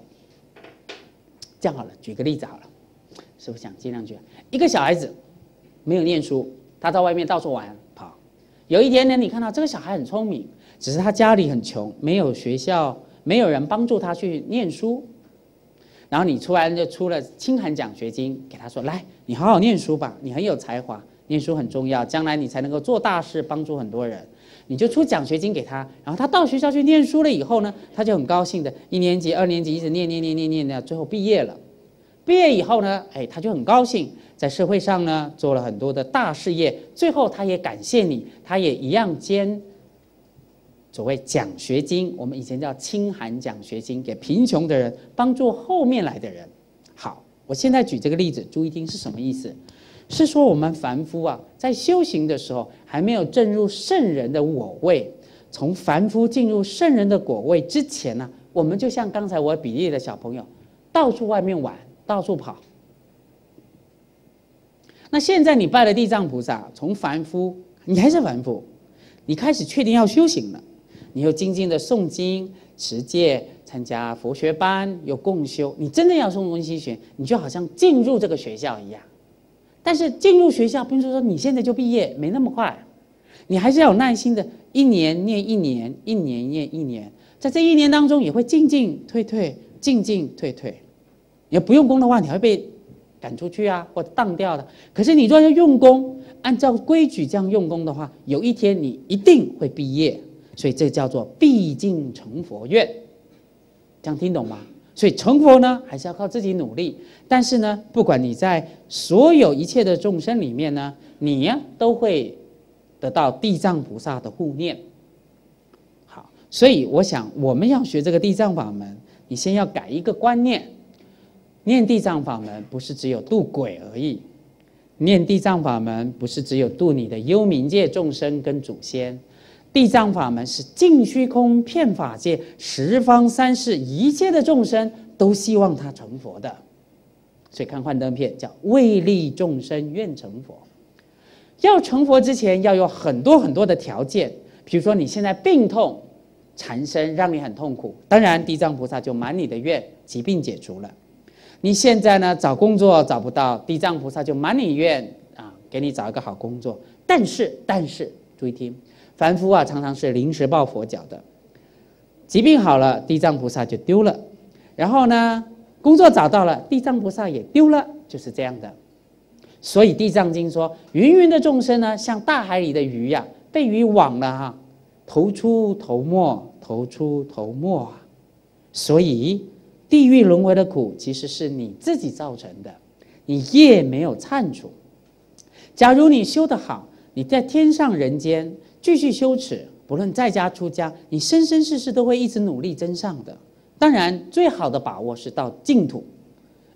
这样好了，举个例子好了，是不是想尽量举？一个小孩子没有念书，他到外面到处玩跑。有一天呢，你看到这个小孩很聪明，只是他家里很穷，没有学校，没有人帮助他去念书。然后你突然就出了清寒奖学金，给他说：“来，你好好念书吧，你很有才华。” 念书很重要，将来你才能够做大事，帮助很多人。你就出奖学金给他，然后他到学校去念书了以后呢，他就很高兴的，一年级、二年级一直念念念念念念，最后毕业了。毕业以后呢，哎，他就很高兴，在社会上呢做了很多的大事业。最后他也感谢你，他也一样兼所谓奖学金，我们以前叫清寒奖学金，给贫穷的人，帮助后面来的人。好，我现在举这个例子，注意听是什么意思。 是说我们凡夫啊，在修行的时候还没有证入圣人的我位，从凡夫进入圣人的果位之前呢、啊，我们就像刚才我比喻的小朋友，到处外面玩，到处跑。那现在你拜了地藏菩萨，从凡夫你还是凡夫，你开始确定要修行了，你又精进的诵经、持戒、参加佛学班、有共修，你真的要诵文心学，你就好像进入这个学校一样。 但是进入学校，并不是说你现在就毕业，没那么快，你还是要有耐心的，一年念一年，一年念一年，在这一年当中也会进进退退，进进退退。你不用功的话，你会被赶出去啊，或当掉的。可是你若要用功，按照规矩这样用功的话，有一天你一定会毕业，所以这叫做毕竟成佛愿。这样听懂吗？ 所以成佛呢，还是要靠自己努力。但是呢，不管你在所有一切的众生里面呢，你呀、啊、都会得到地藏菩萨的护念。好，所以我想我们要学这个地藏法门，你先要改一个观念，念地藏法门不是只有度鬼而已，念地藏法门不是只有度你的幽冥界众生跟祖先。 地藏法门是尽虚空遍法界十方三世一切的众生都希望他成佛的，所以看幻灯片叫为利众生愿成佛。要成佛之前要有很多很多的条件，比如说你现在病痛缠身，让你很痛苦，当然地藏菩萨就满你的愿，疾病解除了。你现在呢找工作找不到，地藏菩萨就满你愿啊，给你找一个好工作。但是但是注意听。凡夫啊常常是临时抱佛脚的，疾病好了，地藏菩萨就丢了，然后呢，工作找到了，地藏菩萨也丢了，就是这样的。所以《地藏经》说，芸芸的众生呢，像大海里的鱼呀、啊，被鱼网了哈、啊，头出头没，头出头没啊。所以地狱轮回的苦，其实是你自己造成的，你业没有忏除。假如你修得好，你在天上人间继续修持，不论在家出家，你生生世世都会一直努力增上的。当然，最好的把握是到净土，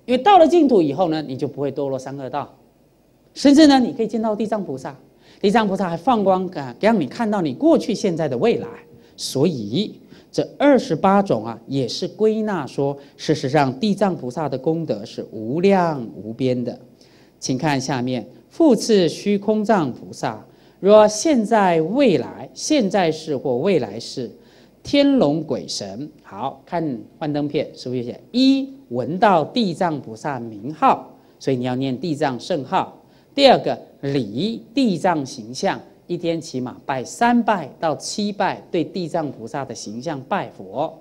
因为到了净土以后呢，你就不会堕落三恶道，甚至呢，你可以见到地藏菩萨，地藏菩萨还放光啊，让你看到你过去、现在的未来。所以，这二十八种啊，也是归纳说，事实上地藏菩萨的功德是无量无边的。请看下面，复次须空藏菩萨，若现在、未来、现在世或未来世。天龙鬼神，好看幻灯片是不是写一闻到地藏菩萨名号，所以你要念地藏圣号。第二个礼地藏形象，一天起码拜三拜到七拜，对地藏菩萨的形象拜佛。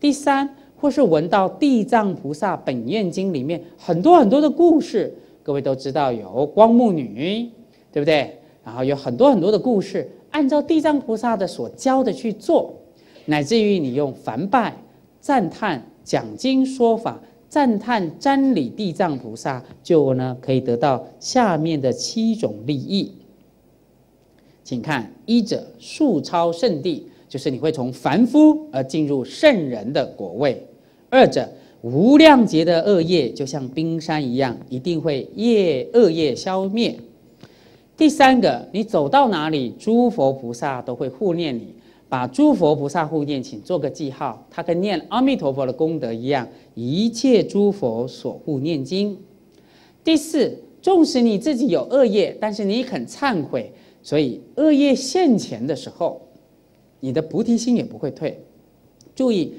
第三，或是闻到地藏菩萨本愿经里面很多很多的故事，各位都知道有光目女，对不对？然后有很多很多的故事，按照地藏菩萨的所教的去做。乃至于你用梵拜、赞叹、讲经说法、赞叹瞻礼地藏菩萨，就呢可以得到下面的七种利益。请看，一者速超圣地，就是你会从凡夫而进入圣人的果位；二者无量劫的恶业，就像冰山一样，一定会业恶业消灭；第三个，你走到哪里，诸佛菩萨都会护念你。把诸佛菩萨护念，请做个记号，它跟念阿弥陀佛的功德一样，一切诸佛所护念经。第四，纵使你自己有恶业，但是你肯忏悔，所以恶业现前的时候，你的菩提心也不会退。注意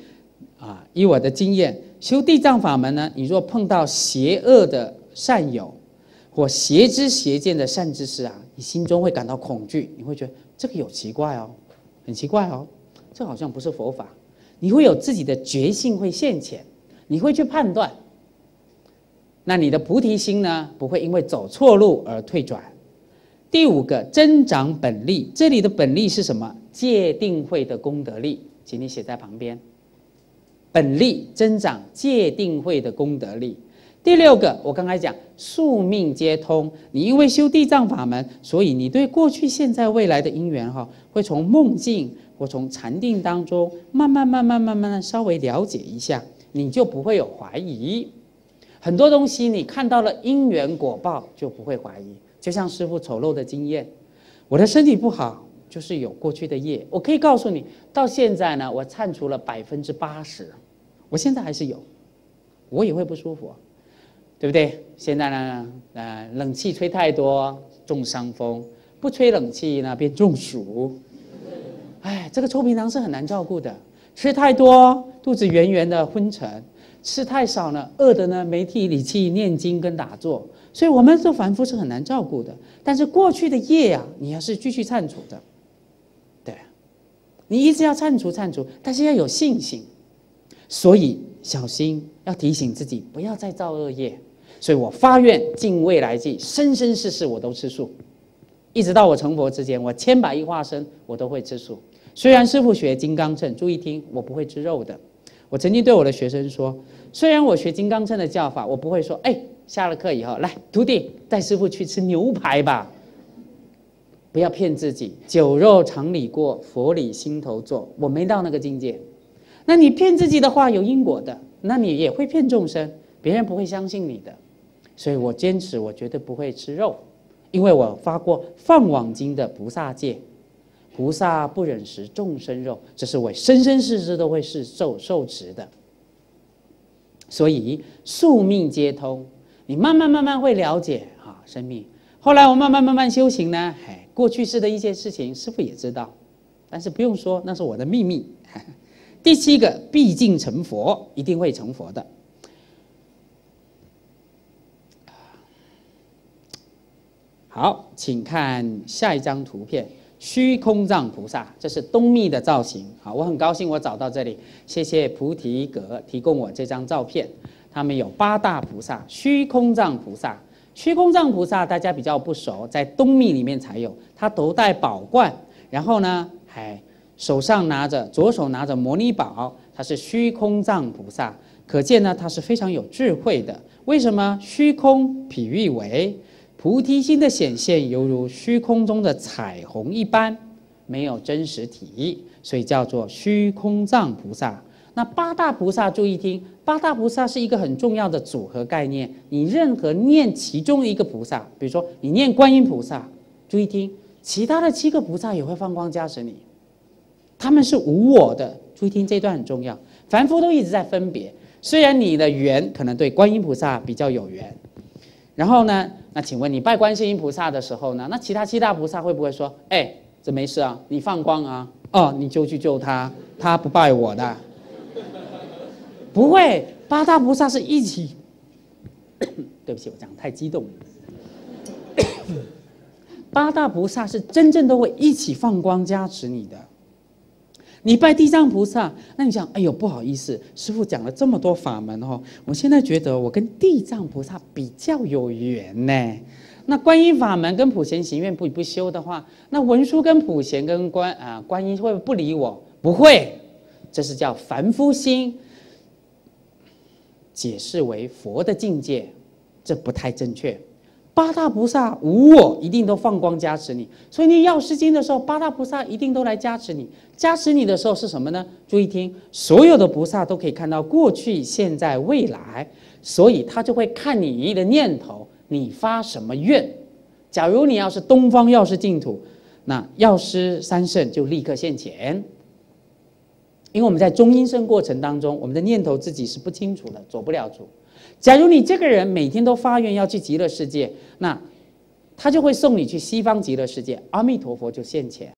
啊，以我的经验，修地藏法门呢，你若碰到邪恶的善友或邪知邪见的善知识啊，你心中会感到恐惧，你会觉得这个有奇怪哦。很奇怪哦，这好像不是佛法。你会有自己的觉性会现前，你会去判断。那你的菩提心呢，不会因为走错路而退转。第五个，增长本力，这里的本力是什么？戒定慧的功德力，请你写在旁边。本力增长戒定慧的功德力。第六个，我刚才讲宿命皆通，你因为修地藏法门，所以你对过去、现在、未来的因缘哈，会从梦境或从禅定当中慢慢、慢慢、慢慢的稍微了解一下，你就不会有怀疑。很多东西你看到了因缘果报就不会怀疑。就像师父丑陋的经验，我的身体不好就是有过去的业，我可以告诉你，到现在呢，我忏除了百分之八十，我现在还是有，我也会不舒服、啊。对不对？现在呢，呃，冷气吹太多重伤风，不吹冷气呢变中暑。哎，这个臭皮囊是很难照顾的。吃太多肚子圆圆的昏沉，吃太少呢饿的呢没体力去念经跟打坐。所以我们做凡夫是很难照顾的。但是过去的业啊，你还是继续忏除的。对，你一直要忏除忏除，但是要有信心。所以小心要提醒自己不要再造恶业。所以我发愿尽未来际，生生世世我都吃素，一直到我成佛之前，我千百亿化身我都会吃素。虽然师父学金刚乘，注意听，我不会吃肉的。我曾经对我的学生说，虽然我学金刚乘的教法，我不会说，哎，下了课以后，来徒弟带师父去吃牛排吧。不要骗自己，酒肉肠里过，佛理心头坐，我没到那个境界。那你骗自己的话有因果的，那你也会骗众生，别人不会相信你的。所以我坚持，我绝对不会吃肉，因为我发过放网经的菩萨戒，菩萨不忍食众生肉，这是我生生世世都会是受受持的。所以宿命皆通，你慢慢慢慢会了解啊生命。后来我慢慢慢慢修行呢，哎，过去世的一些事情师父也知道，但是不用说，那是我的秘密。第七个，毕竟成佛，一定会成佛的。好，请看下一张图片，虚空藏菩萨，这是东密的造型。好，我很高兴我找到这里，谢谢菩提阁提供我这张照片。他们有八大菩萨，虚空藏菩萨。 虚空藏菩萨大家比较不熟，在东密里面才有。他头戴宝冠，然后呢，哎，手上拿着左手拿着摩尼宝，他是虚空藏菩萨。可见呢，他是非常有智慧的。为什么？虚空譬喻为菩提心的显现，犹如虚空中的彩虹一般，没有真实体，所以叫做虚空藏菩萨。 那八大菩萨注意听，八大菩萨是一个很重要的组合概念。你任何念其中一个菩萨，比如说你念观音菩萨，注意听，其他的七个菩萨也会放光加持你，他们是无我的。注意听这段很重要，凡夫都一直在分别。虽然你的缘可能对观音菩萨比较有缘，然后呢，那请问你拜观世音菩萨的时候呢，那其他七大菩萨会不会说，哎，这没事啊，你放光啊，哦，你就去救他，他不拜我的。 不会，八大菩萨是一起。对不起，我讲太激动了。八大菩萨是真正都会一起放光加持你的。你拜地藏菩萨，那你想，哎呦，不好意思，师父讲了这么多法门哦，我现在觉得我跟地藏菩萨比较有缘呢。那观音法门跟普贤行愿不不修的话，那文殊跟普贤跟观啊观音会不会不理我？不会，这是叫凡夫心。 解释为佛的境界，这不太正确。八大菩萨无我，一定都放光加持你。所以你药师经的时候，八大菩萨一定都来加持你。加持你的时候是什么呢？注意听，所有的菩萨都可以看到过去、现在、未来，所以他就会看你的念头，你发什么愿。假如你要是东方药师净土，那药师三圣就立刻现前。 因为我们在中阴身过程当中，我们的念头自己是不清楚的，走不了主。假如你这个人每天都发愿要去极乐世界，那他就会送你去西方极乐世界，阿弥陀佛就现前。